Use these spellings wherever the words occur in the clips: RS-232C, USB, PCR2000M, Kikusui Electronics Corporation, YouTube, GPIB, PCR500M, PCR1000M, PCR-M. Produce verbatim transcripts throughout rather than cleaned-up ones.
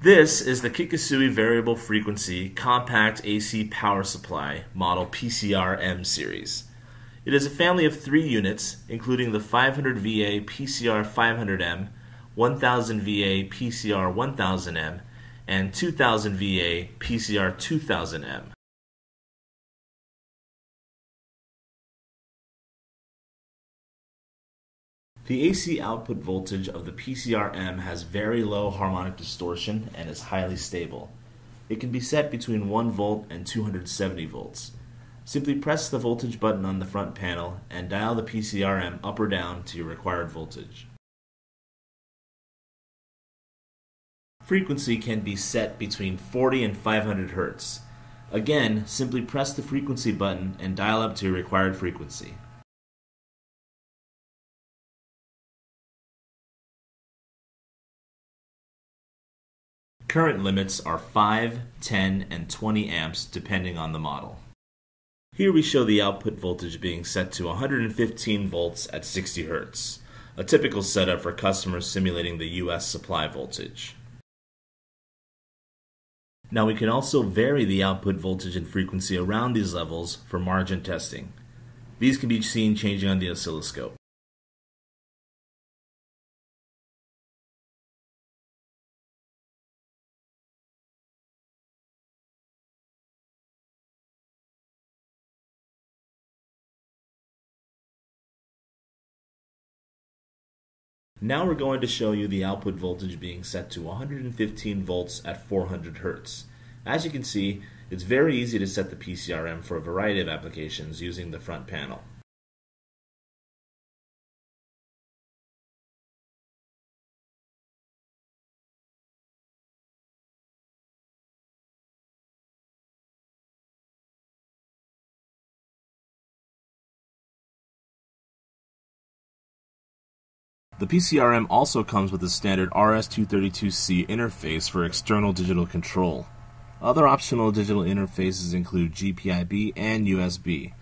This is the Kikusui Variable Frequency Compact A C Power Supply Model P C R M series. It is a family of three units, including the five hundred V A P C R five hundred M, one thousand V A P C R one thousand M, and two thousand V A P C R two thousand M. The A C output voltage of the P C R M has very low harmonic distortion and is highly stable. It can be set between one volt and two hundred seventy volts. Simply press the voltage button on the front panel and dial the P C R M up or down to your required voltage. Frequency can be set between forty and five hundred hertz. Again, simply press the frequency button and dial up to your required frequency. Current limits are five, ten, and twenty amps depending on the model. Here we show the output voltage being set to one hundred fifteen volts at sixty hertz, a typical setup for customers simulating the U S supply voltage. Now we can also vary the output voltage and frequency around these levels for margin testing. These can be seen changing on the oscilloscope. Now we're going to show you the output voltage being set to one hundred fifteen volts at four hundred hertz. As you can see, it's very easy to set the P C R M for a variety of applications using the front panel. The P C R M also comes with a standard R S two thirty-two C interface for external digital control. Other optional digital interfaces include G P I B and U S B.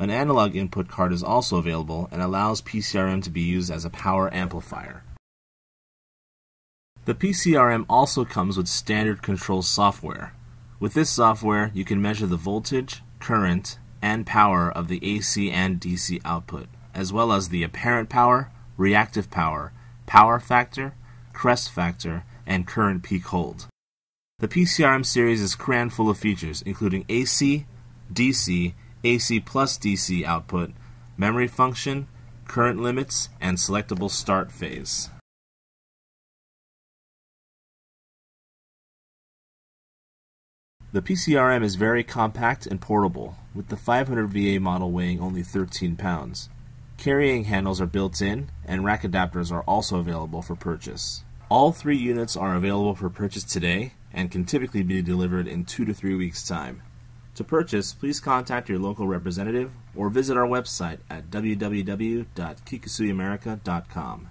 An analog input card is also available and allows P C R M to be used as a power amplifier. The P C R M also comes with standard control software. With this software, you can measure the voltage, current, and power of the A C and D C output, as well as the apparent power, reactive power, power factor, crest factor, and current peak hold. The P C R M series is crammed full of features including A C, D C, A C plus D C output, memory function, current limits, and selectable start phase. The P C R M is very compact and portable, with the five hundred V A model weighing only thirteen pounds. Carrying handles are built in, and rack adapters are also available for purchase. All three units are available for purchase today and can typically be delivered in two to three weeks' time. To purchase, please contact your local representative or visit our website at w w w dot kikusui america dot com.